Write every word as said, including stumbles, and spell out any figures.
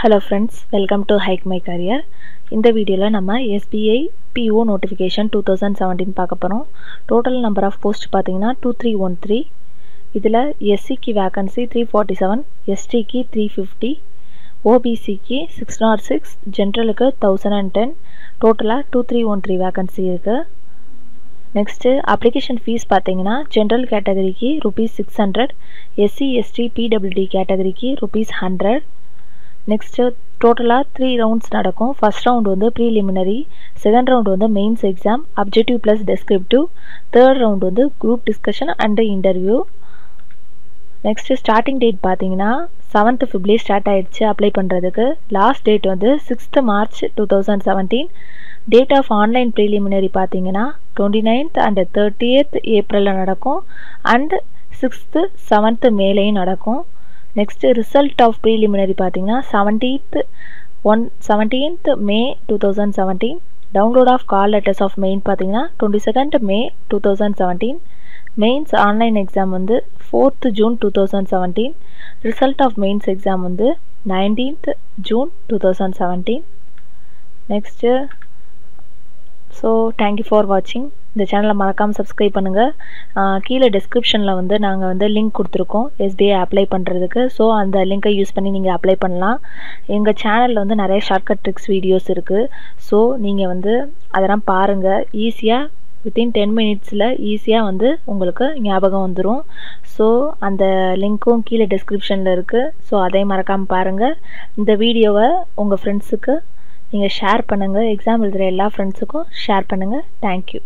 Hello friends, welcome to Hike My Career. In the video la nama S B I P O notification twenty seventeen paakaporom. Total number of post pathina two three one three. Idla S C ki vacancy three forty-seven, S T ki three fifty, O B C ki six oh six, general ku one thousand ten. Total ah two three one three vacancy irukku. Next application fees pathina general category ki rupees six hundred, S C S T P W D category ki rupees one hundred. Next total three rounds nadakkum. First round is preliminary, second round is mains exam objective plus descriptive, third round is group discussion and interview. Next starting date pathina seventh February start aichu apply pandradhukku. Last date is sixth March twenty seventeen. Date of online preliminary pathina twenty-ninth and thirtieth April nadakkum and sixth seventh May nadakkum. Next result of preliminary pathina seventeenth May twenty seventeen. Download of call letters of main pathina twenty-second May twenty seventeen. Mains online exam on the fourth June twenty seventeen. Result of mains exam on the nineteenth June twenty seventeen. Next, so thank you for watching. இந்த சேனலை மறக்காமல் subscribe பண்ணுங்கள். கீழே டிஸ்கிரிப்ஷனில் வந்து நாங்கள் வந்து link கொடுத்துருக்கோம் S B I அப்ளை பண்ணுறதுக்கு. ஸோ அந்த லிங்கை யூஸ் பண்ணி நீங்கள் அப்ளை பண்ணலாம். எங்கள் சேனலில் வந்து நிறைய ஷார்ட்கட் ட்ரிக்ஸ் வீடியோஸ் இருக்குது. ஸோ நீங்கள் வந்து அதெல்லாம் பாருங்கள். ஈஸியாக வித்தின் டென் மினிட்ஸில் ஈஸியாக வந்து உங்களுக்கு ஞாபகம் வந்துடும். ஸோ அந்த லிங்க்கும் கீழே டிஸ்கிரிப்ஷனில் இருக்குது. ஸோ அதையும் மறக்காமல் பாருங்கள். இந்த வீடியோவை உங்கள் ஃப்ரெண்ட்ஸுக்கு நீங்கள் ஷேர் பண்ணுங்கள். எக்ஸாம் எழுதுகிற எல்லா ஃப்ரெண்ட்ஸுக்கும் ஷேர் பண்ணுங்கள். தேங்க்யூ.